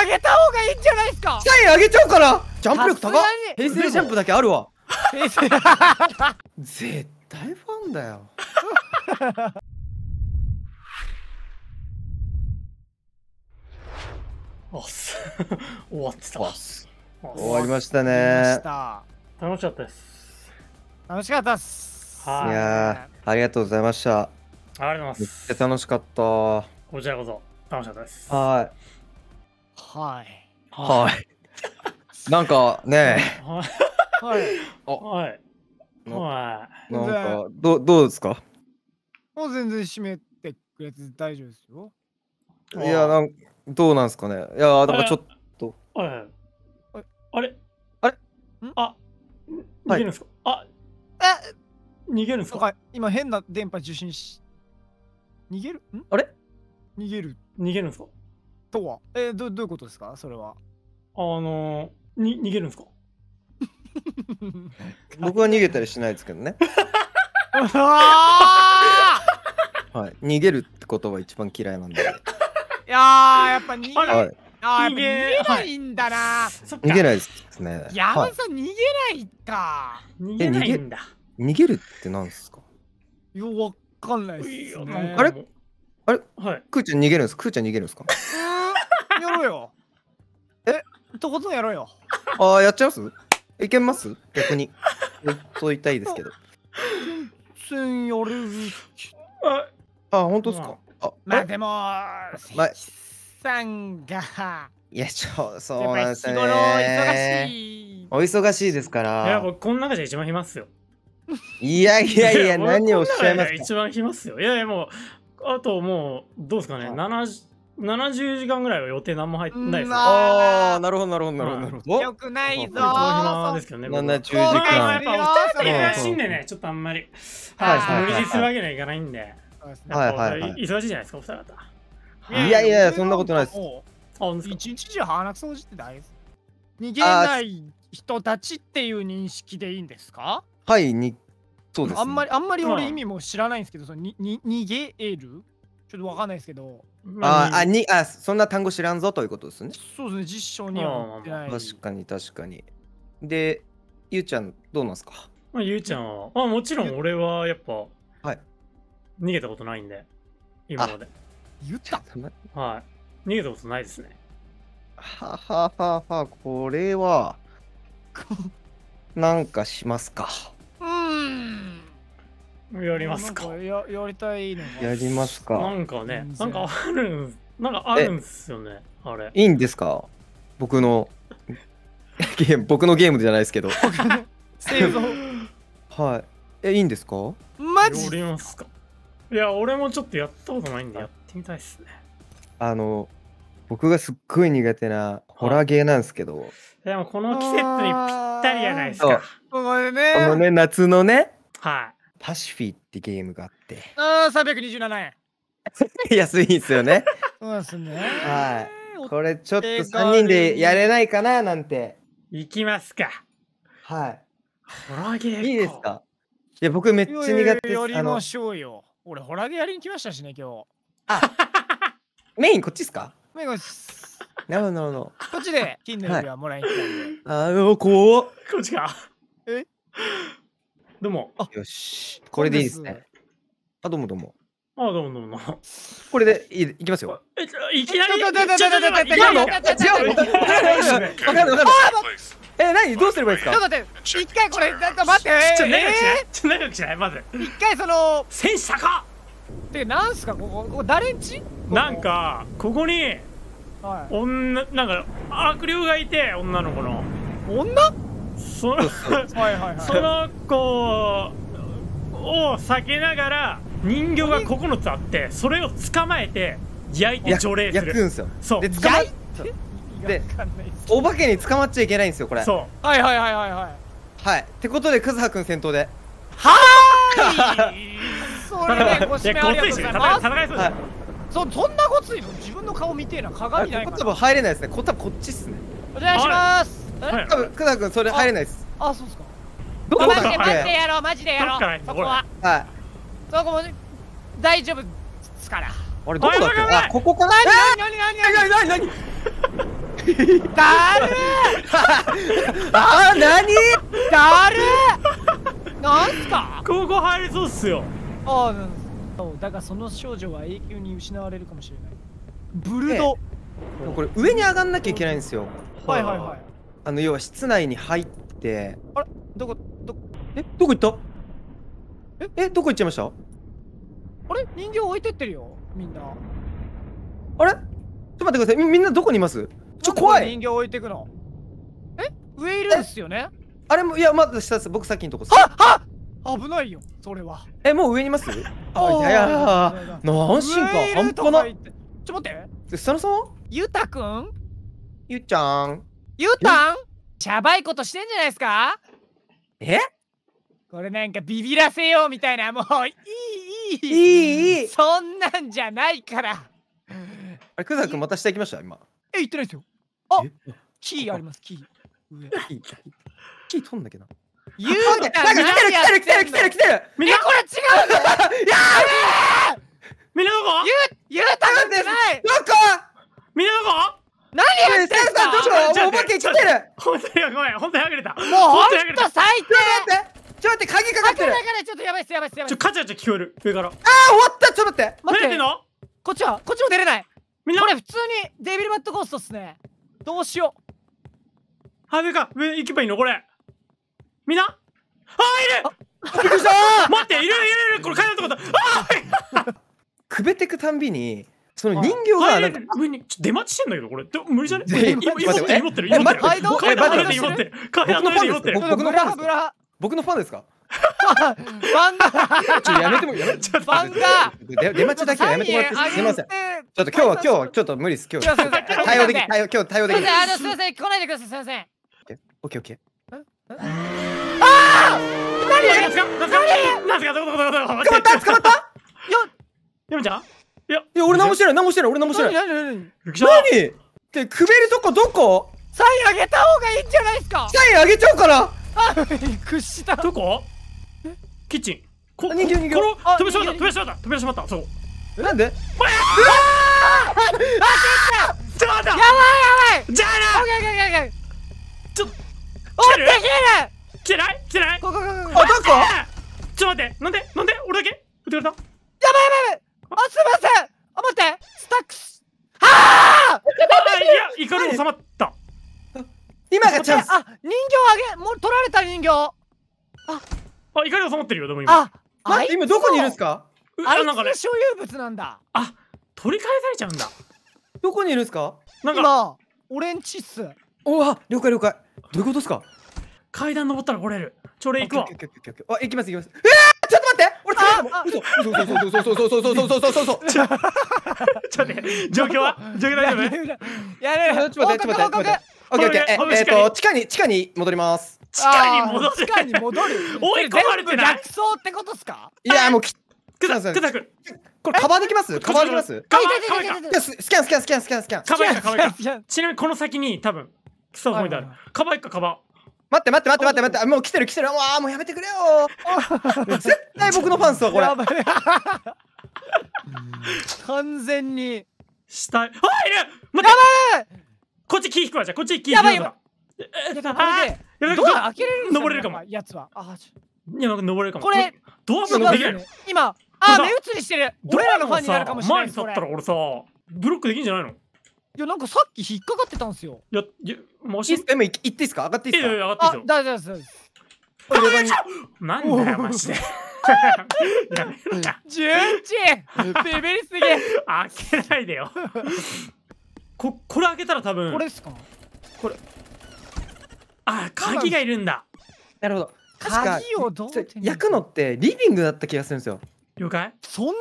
あげた方がいいんじゃないですか。サインあげちゃうから。ジャンプ力高っ。平成ジャンプだけあるわ。絶対ファンだよ。おっす。終わってた。終わりましたね。楽しかったです。楽しかったっす。いやありがとうございました。ありがとうございます。めっちゃ楽しかった。こちらこそ楽しかったです。はいなんかねえ、はいなんかどうですか。もう全然締めてくれて大丈夫ですよ。いやどうなんですかね。いやだからちょっとあれあ、逃げるんですか。逃げるんですか。今変な電波受信し逃げるんあれ逃げるんですかとはどういうことですか。それは逃げるんですか。僕は逃げたりしないですけどね。逃げるってことは一番嫌いなんで。いややっぱ逃げないんだな。逃げないですね。山田さん逃げないか。逃げないんだ。逃げるってなんですか。いやわかんないっすね。あれクーちゃん逃げるんですか。やろうよ。とことんやろうよ。やっちゃいます。いけます。逆にやっといたいですけど。全然やれる。本当ですか。まあでも関さんがそうなんですね。日頃忙しい。お忙しいですから。いやこの中じゃ一番暇っすよ。いやいやいや何をおっしゃいますか。一番暇っすよ。いやいやもうあともうどうですかね、70時間ぐらいは予定何も入ってないです。ああなるほどなるほどなるほど。よくないぞ。70時間やっぱお二人忙しいんでね、ちょっとあんまり無理するわけにはいかないんで。忙しいじゃないですかお二人方。いやいやそんなことないです。一日中鼻くそじって大事。逃げない人たちっていう認識でいいんですか。はいそうです。あんまり俺意味も知らないんですけど、その逃げるちょっとわかんないですけど。そんな単語知らんぞということですね。そうですね、実証には載ってない。確かに確かに。でゆうちゃんどうなんですか。ゆうちゃんはもちろん俺はやっぱ逃げたことないんで、今まで。言った?逃げたことないですね。はははは、これは、なんかしますか。やりますか。やりたいのやりますか。なんかね、なんかあるんですよね、あれ。いいんですか?僕のゲームじゃないですけど。製造。はい。いいんですか?マジ?やりますか。いや俺もちょっとやったことないんでやってみたいですね。僕がすっごい苦手なホラーゲーなんですけど、でもこの季節にぴったりじゃないですか。このね夏のね、パシフィってゲームがあって、327円。安いんですよね。そうですね。これちょっと3人でやれないかななんて。いきますか。ホラーゲーいいですか。いや僕めっちゃ苦手です。やりましょうよ。俺ホラーゲーやりに来ましたしね今日。メインこっちですか。メインこっち。なるほど。こっちで金の指輪もらいに来たんで。こっちか。どうも。よし。これでいいですね。どうも。どうも。これでいきますよ。いきなり。違うの。何どうすればいいですか。ちょっと待って、一回これ、待って、ちょっと長くしない、まず。一回その、戦士高って、なんすか、ここ誰んち?なんか、ここに、なんか、悪霊がいて、女の子の。女?その子を避けながら、人形が9つあって、それを捕まえて、焼いて除霊する。焼くんですよ。そう。で、捕まえて。でお化けに捕まっちゃいけないんですよこれ。そうはいってことで、葛葉くん先頭で。それでご指名ありがとうございます。そんなごついの自分の顔みてえな鏡ないから多分入れないですね。多分こっちっすね。お願いします。多分葛葉くんそれ入れないです。そうですか。どこだっけ。マジでやろうそこは。そこも大丈夫っすから。あれどこだっけ。ここかな。何だるーあー何だるーなんすかここ入りそうっすよ。ああ、なんそうだからその少女は永久に失われるかもしれないブルド、これ上に上がんなきゃいけないんですよ。はいはいはい。要は室内に入って、あれどこ行ったどこ行っちゃいました。あれ人形置いてってるよみんな。あれちょっと待ってください、みんなどこにいます。ちょ怖い、人形置いてくの。上いるんですよね。あれもいやまだ下です、僕さっきのとこ。はっ危ないよそれは。もう上にいます。あいやいや安心感半端ない。ちょ待って、佐野さんゆたくんゆっちゃんゆたんシャバいことしてんじゃないですか。これなんかビビらせようみたいな、もういいそんなんじゃないから。あれクザくんまた下行きました今。行ってないですよ。あキーあります、キー上キー取んだけど。ゆうたんなんか来てるみんなこれ違う。やーべーみんなどこ？ゆうたくんです。どこ？みんなどこ？何やってんすか？どうしよう？お化け来てる。本当にごめん、本当にあげれた。もう本当最低。ちょっと待って、鍵かかってる。ちょっとやばいっすやばいっすやばい。カチャカチャ聞こえる上から。ああ終わった。ちょっと待って。何やってんの？こっちも出れない。みんなこれ普通にデビルバッドゴーストっすね。どうしよう。あ上か、上行けばいいのこれ。みんな？あいる。びっくりしたー。待っているこれ階段のとこだ。ああ。くべてくたんびにその人形がなんか上に出待ちしてんだけど、これ無理じゃね？祈ってる僕のファンですか？やめてもやめて。出待ちだけはやめてもらってすみません。ちょっと今日はちょっと無理です。今日対応できない。今日対応できない。すみません来ないでください。すみません。オッケーオッケー。ああ何ですか捕まった。やめちゃん？いや俺何もしてない何ってくべるとこどこ？サインあげた方がいいんじゃないですか？サインあげちゃうから。あびっくりした。どこ？キッチン人形飛び出しまったそこなんで？うわあああちょっとやばいじゃあなちょっと来てないここあどこ？ちょっと待ってなんで俺だけ撃ってくれた？やばいあすいませんあ待ってスタックスはあいや怒り収まった。今がチャンス。あ人形あげもう取られた人形。あ怒り収まってるよ。でも今今どこにいるんすか？あれなんかね所有物なんだ。あ取り返されちゃうんだ。どこにいるんすか？今俺んちっす。おわ了解どういうことですか？階段登ったら来れる。ちょ俺行くわ。あ行きます。ちょっと待って俺食べたもん。そうちょっと待って状況大丈夫？やれちょっと待ってオッケーオッケー。地下に戻ります。地下に戻る追い込まれてない逆走ってことっすか？いやもうくだくんこれカバーできます？スキャンカバーかちなみにこの先に多分クソポイントある。カバー待ってもう来てるもうやめてくれよ絶対僕のファンスはこれ完全に下。あいる待ってこっちキー引くわ。じゃこっちキー引くわ。やばいドア開けれる登れるかもやつは。いや登れるかもこれドアするのできる今。目移りしてる俺らのファンになるかもしれない。前に立ったら俺さブロックできんじゃないの？いやなんかさっき引っかかってたんですよ。もしでも行っていいですか？上がっていいですか？上がっていいですよ。大丈夫です。なんだよマジで。順次ビビりすぎ。開けないでよ。これ開けたら多分。これですか？これ。あ鍵がいるんだ。なるほど。鍵をどう焼くのってリビングだった気がするんですよ。了解？そんな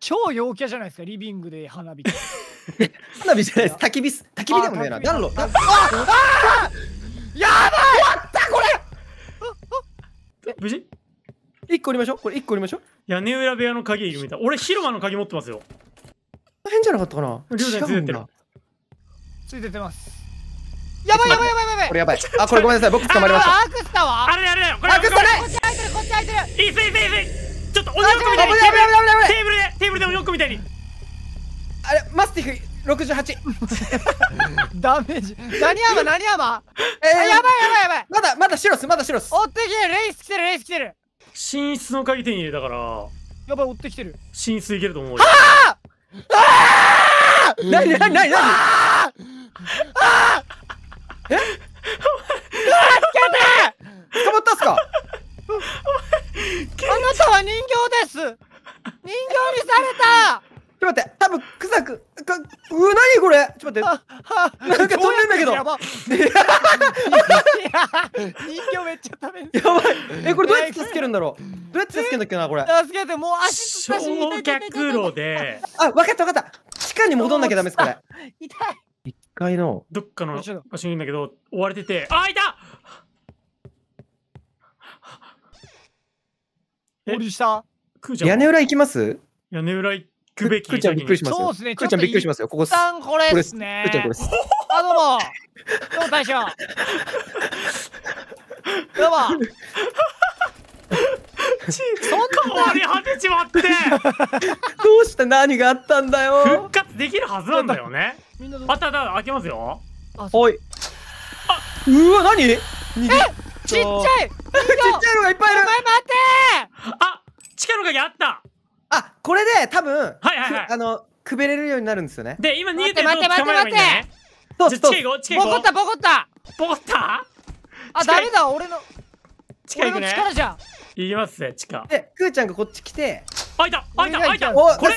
超陽キャじゃないですかリビングで花火。花火じゃないです。焚き火でもねえな。暖炉。やばい。終わったこれ。無事？一個売りましょう。屋根裏部屋の鍵いるみたい。俺広間の鍵持ってますよ。変じゃなかったかな。ついてます。やばい。これやばい。あこれごめんなさい僕捕まりました。アクスタは？あれだよ。こっち開いてる。いい。ちょっとおにおくみたいにテーブルでおにおくみたいに。あれマスティフ68ダメージ。何山何山。やばいやばいやばい。まだシロス、まだシロス。追ってきてる、レイス来てる、レイス来てる。寝室の鍵手に入れたから。やばい、追ってきてる。寝室行けると思うよ。ああ。なになになになに。ああ。え。助けて。捕まったっすか。あなたは人形です。人形にされた。ちょっと待って、多分臭く、うわ、なにこれ、ちょっと待って、なんか飛んでんだけど。やばっ。人形めっちゃ食べる。やばい。これどうやって助けるんだろう。どうやって助けるんだっけな、これ。助けて、もう足つったし。焼却炉で。あ、わかったわかった。地下に戻んなきゃダメです、これ。痛い。一階の。どっかの場所にいるんだけど、追われてて。あ、いた。合流した。屋根裏行きます。屋根裏行って。クーちゃんびっくりしますよ。そうですね。クーちゃんびっくりしますよ。ここ。これですね。クーちゃんこれです。あ、どうも。どうも大将。どうも。そんなに果てちまって。どうして何があったんだよ。復活できるはずなんだよね。あただ開けますよ。おい。あ、うわ何？え、ちっちゃい。ちっちゃいのがいっぱいいる。待って。あ、地下の鍵あった。あ、これで多分くべれるようになるんですよね。で、今逃げてるのを捕まえればいいんだよね。そうそうそう。ボコったボコったボコった。あ、ダメだ、俺の力じゃん。いきますね、地下で。くーちゃんがこっち来て。あ、いたあいたあいた。これこれこれ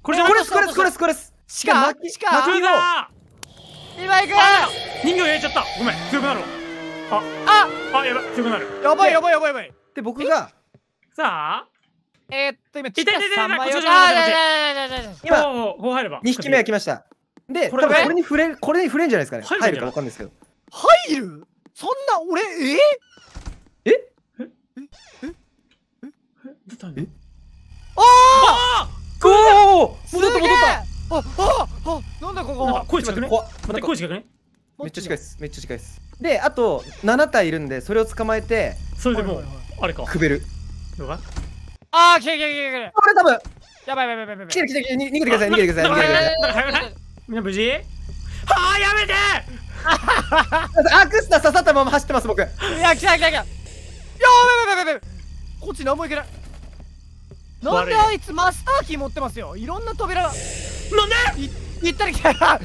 これこれこれこれ。地下地下巻きだ。今行く。人形焼いちゃった。ごめん、強くなるわ。ああ、やばい、強くなる。やばいやばいやばいやばい。で、僕がさあ今、ちっちゃい3枚を今、2匹目が来ました。で、多分これに触れんじゃないですかね。入るか分かんないですけど。入る？そんな、俺、え？え？え？え？あー！おー！戻った戻った！あ、なんだここ。声近くね？また声近くね？めっちゃ近いです。めっちゃ近いです。で、あと7体いるんで、それを捕まえて、それでもう、あれか。くべる。ああ、来て来て来て。これ多分。やばいやばいやばい。来て来て来て、逃げてください逃げてください逃げてください。みんな無事？はあ、やめて。アクスタ刺さったまま走ってます僕。いや、来た来た来た。やばいやばいやばい。こっち何もいけない。なんであいつマスターキー持ってますよ。いろんな扉が。なんで？行ったり来たり。バレ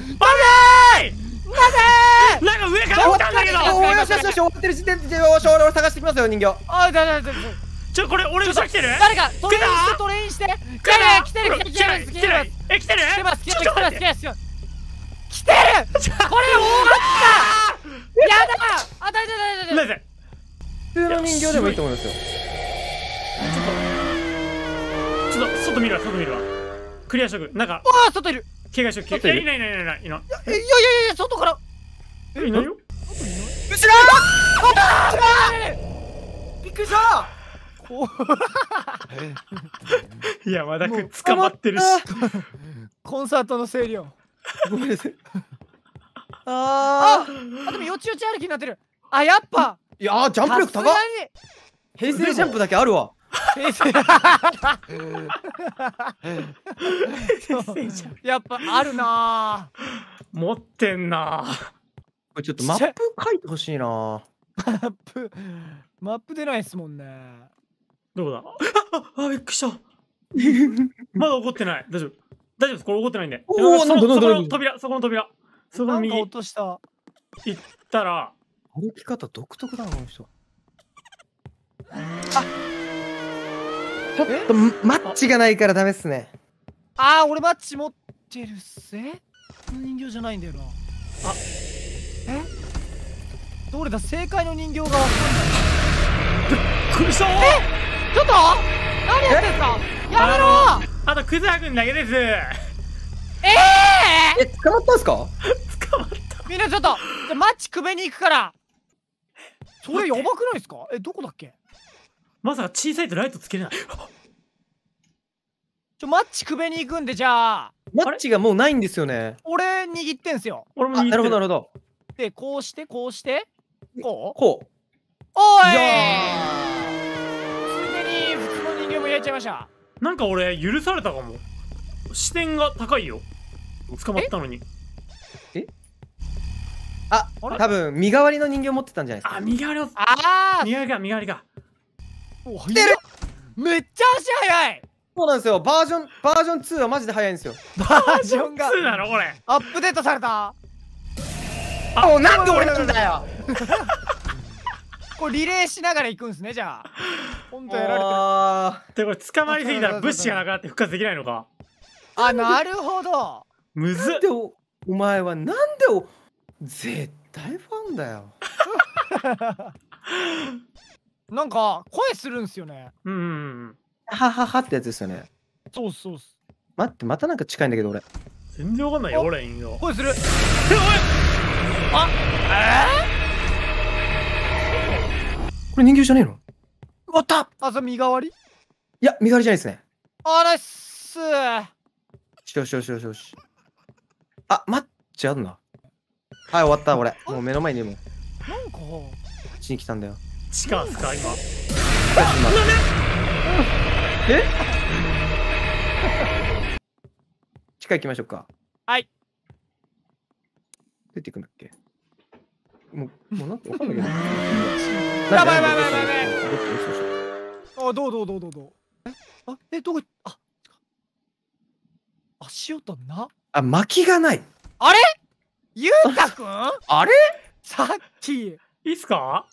ー！なんか上から来たんだけど。よしよしよし、終わってる時点で俺探してきますよ人形。あ、だ。ちょ、これ俺後ろ来てる？誰かトレインしてトレインして。来てる。え、来てる。来てる。これ大型。やだ。あ、大丈夫。普通の人形でもいいと思いますよ。ちょっと外見るわ。クリアしとく。なんか。ああ、外いる。警戒しとく。いない。いや外から。いないよ。後ろ。びっくりした。いや、まだ捕まってるし。コンサートの声量。ごめんなさい。あ、でもよちよち歩きになってる。あ、やっぱ。いや、ジャンプ力高い。平成ジャンプだけあるわ。平成。やっぱあるな。持ってんな。これちょっとマップ書いてほしいな。マップ出ないですもんね。どこだ？あ、びっくりした。まだ怒ってない。大丈夫です。これ怒ってないんで。おお、そこの扉。そこの右。落とした。行ったら。歩き方独特だなこの人。あ。ちょっとマッチがないからダメっすね。あ、俺マッチ持ってるっす。人形じゃないんだよな。あ。どれだ？正解の人形がわかんない。びっくりした。ちょっと何やってんすか。やめろ。あとクズハ君だけです。捕まったんすか。捕まった。みんなちょっとマッチくべに行くから。それやばくないですか。どこだっけ。まさか小さいとライトつけれない。マッチくべに行くんで。じゃあマッチがもうないんですよね。俺握ってんすよ。俺も握ってる。なるほどなるほど。で、こうしてこうおーい。やっちゃいました。なんか俺許されたかも。視点が高いよ。捕まったのに。え？あ、多分身代わりの人形持ってたんじゃないですか。あ、身代わりを。ああ、身代わりが、身代わりが。お、来てる。めっちゃ足速い。そうなんですよ。バージョン2はマジで速いんですよ。バージョンが2なのこれ。アップデートされた。あ、お、なんで俺なんだよ。これリレーしながら行くんですね、じゃあ。本当やられてる。ああ。でこれ捕まりすぎたら物資がなくなって復活できないのか。あ、なるほど。むずっ。お前はなんでお。絶対ファンだよ。なんか声するんすよね。うん。はははってやつですよね。そうそう。待って、またなんか近いんだけど俺。全然わかんないよ俺人形。声する。あ、これ人形じゃねえの？わった。あ、それ身代わり？いや身代わりじゃないですね。あらっす。よし。あ、待っちゃうな。はい、終わった俺。もう目の前にもう。なんかこっちに来たんだよ。地下っすか今。え？地下行きましょうか。はい。出てくんだっけ？もうなんかわかんないけど。やばい。あ、どう。あ、どこ？あ、足音な？あ、薪がない。あれ？ゆうたくんあれさっきいいっすか。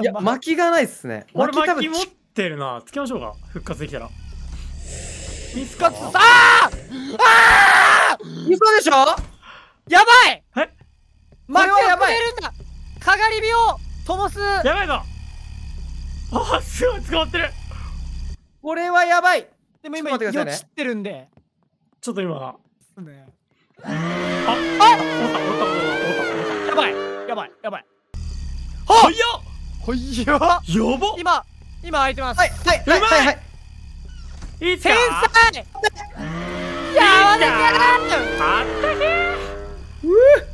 いや薪がないっすね。俺薪持ってるな。つけましょうか復活できたら。見つかった。ああ嘘でしょ。やばい。え薪はやばい。かがり火を灯す。やばいぞ。あすごい捕まってる。これはやばい。でも今よちってるんでちょっと今あ、やばいやばい。やば。今開いてます。はい。天才。あったけ。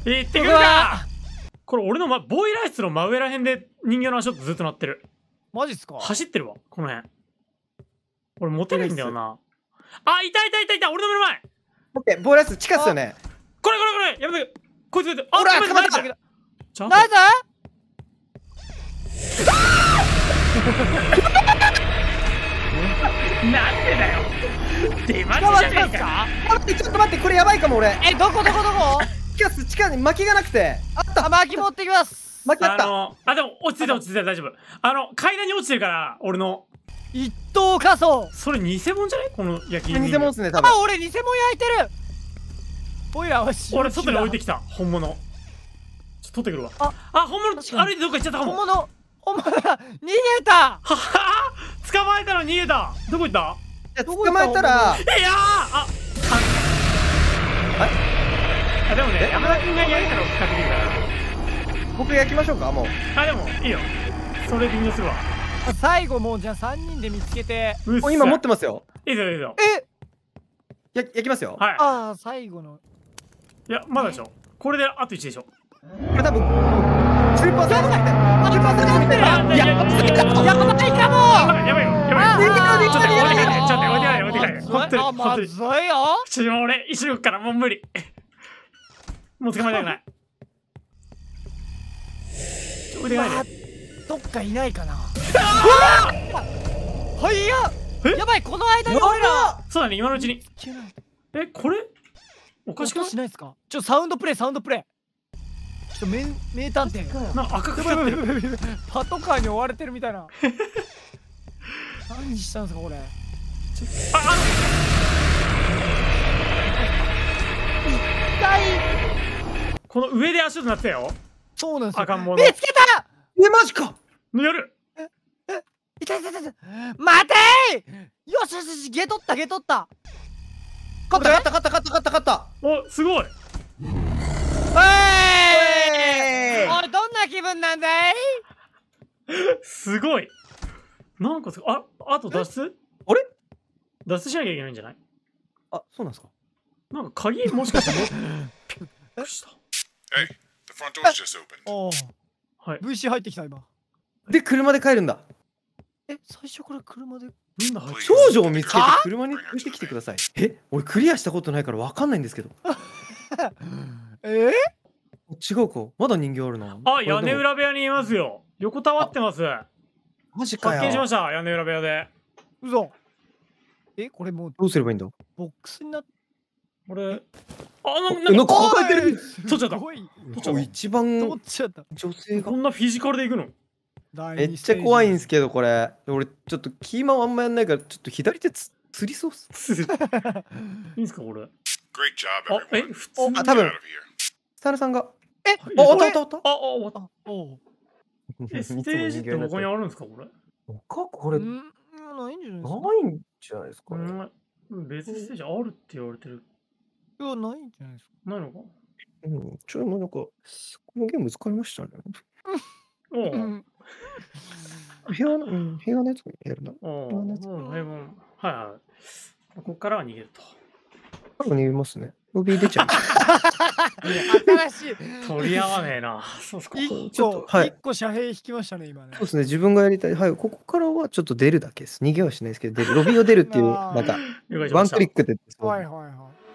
行ってくるか。これ俺のボイラー室の真上らへんで人形の足音ずっと鳴ってる。マジっすか。走ってるわこの辺。俺持てないんだよな。あ、いた俺の目の前。オッケー、ボーラス近っすよね。これやめてこいつ。あ、俺捕まった。なぜ？なんでだよ。出ましたじゃねえか。ちょっと待ってこれやばいかも俺。え、どこ？近っす近いに薪がなくて。あった。薪持ってきます。薪あった。あ、でも落ち着いた大丈夫。階段に落ちてるから俺の。一等仮装。それ偽物じゃない？この焼き芋。偽物ですね多分。あ、俺偽物焼いてる。おいらはし。俺外に置いてきた本物。ちょっと取ってくるわ。あ、本物歩いてどっか行っちゃったかも。本物逃げた。はは。捕まえたの逃げた。どこ行った？捕まえたら。いやあ。あ、でもね山田君が焼いたのを確認だから。僕焼きましょうかもう。あ、でもいいよ。それで見するわ。最後もうじゃあ3人で見つけて今持ってますよ。いいぞえっ焼きますよ。はい。ああ最後のいやまだでしょ。これであと1でしょ。これ多分スーパーサーだ。やばいよどっかいないかな。はいやばいこの間に俺ら。そうだね今のうちに。えこれおかしくないですか。ちょっとサウンドプレイ。ちょっと名探偵。なんか赤くなってる。パトカーに追われてるみたいな。何したんですかこれ。痛い。この上で足音鳴ってたよ。そうなんですよ。赤ん坊の。見つけた。え、マジか。やる。え、いた。待てー。よし、ゲ取った。勝った。お、すごい。おい、どんな気分なんだい。すごい。なんかあと脱出？あれ？脱出しなきゃいけないんじゃない？あ、そうなんですか。なんか鍵もしかして。びっくりした。Hey, the front door's just opened。VC 入ってきた今で車で帰るんだ。え、最初から車で少女を見つけて車に出てきてください。え、俺クリアしたことないからわかんないんですけど。え、違うか。まだ人形あるな。あ、屋根裏部屋にいますよ。横たわってます。マジかよ。発見しました、屋根裏部屋で。うそ。え、これもうどうすればいいんだ。ボックスになっ。これ。なんか抱えてる。取っちゃった。一番。取っちゃった。女性が。こんなフィジカルでいくの。めっちゃ怖いんですけど、これ。俺、ちょっとキーマンあんまやんないから、ちょっと左手つりそうっす。いいんすか、これ。あ、え、普通。あ、多分。スタルさんが。え、あ、終わった、終わった。あ、終わった。お。え、ステージって他にあるんですか、これ。これ。ないんじゃないですか。ないんじゃないですかね。別にステージあるって言われてる。いや、ないんじゃないですか。ないのか。うん、ちょっとなんか。このゲーム疲れましたね。うん。平和のやつもやるな。はいはい。ここからは逃げると。多分逃げますね。ロビー出ちゃう。新しい。取り合わねえな。そうですか。一個遮蔽引きましたね、今ね。そうですね、自分がやりたい。はい、ここからはちょっと出るだけです。逃げはしないですけど、ロビーを出るっていう、また。ワンクリックで。はいはいはい。